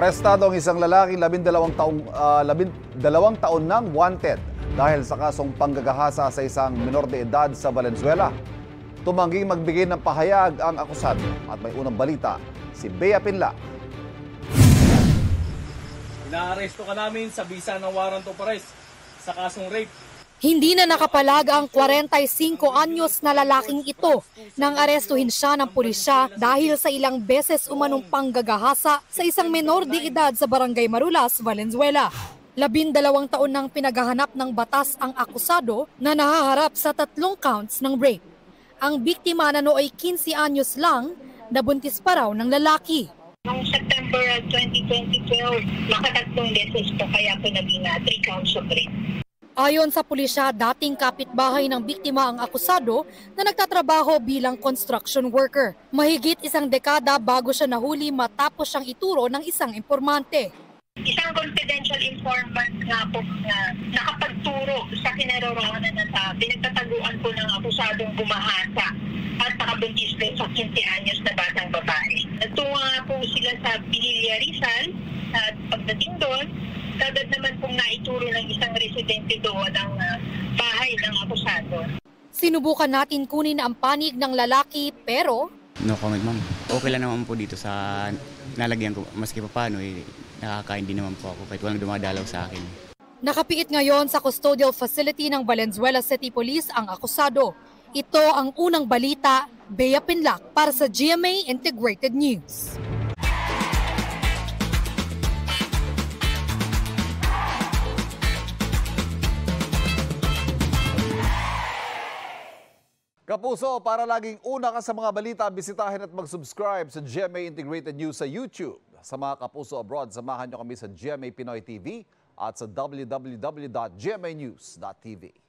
Arestado ang isang lalaki 12 taon ng wanted dahil sa kasong panggagahasa sa isang minor de edad sa Valenzuela. Tumangging magbigay ng pahayag ang akusado. At may unang balita, si Bea Pinla. Inaaresto ka namin sa bisa ng warrant of arrest sa kasong rape. Hindi na nakapalaga ang 45 anyos na lalaking ito nang arestuhin siya ng pulisya dahil sa ilang beses umanong panggagahasa sa isang menor de edad sa barangay Marulas, Valenzuela. 12 taon nang pinaghahanap ng batas ang akusado na nahaharap sa 3 counts ng rape. Ang biktima na nooy 15 anyos lang, nabuntis pa raw ng lalaki. Noong September 2012, nakatatlong beses po kaya pinabi na 3 counts of rape. Ayon sa pulisya, dating kapitbahay ng biktima ang akusado na nagtatrabaho bilang construction worker. Mahigit 1 dekada bago siya nahuli matapos siyang ituro ng isang impormante. Isang confidential informant nga po na nakapagturo sa kinaroroonan na pinagtataguan po ng akusadong bumahasa at nakabuntis din sa 15 anyos na batang babae. Nagtunga po sila sa bililyarisan at pagdating doon, agad naman pong naituro ng isang residente doon ang bahay ng akusado. Sinubukan natin kunin ang panig ng lalaki pero... No comment, ma'am. Okay lang naman po dito sa nalagyan ko. Maski pa paano, nakakain din naman po ako kahit walang dumadalaw sa akin. Nakapiit ngayon sa custodial facility ng Valenzuela City Police ang akusado. Ito ang unang balita, Bea Pinlac para sa GMA Integrated News. Kapuso, para laging una ka sa mga balita, bisitahin at mag-subscribe sa GMA Integrated News sa YouTube. Sa mga Kapuso Abroad, samahan nyo kami sa GMA Pinoy TV at sa www.gmanews.tv.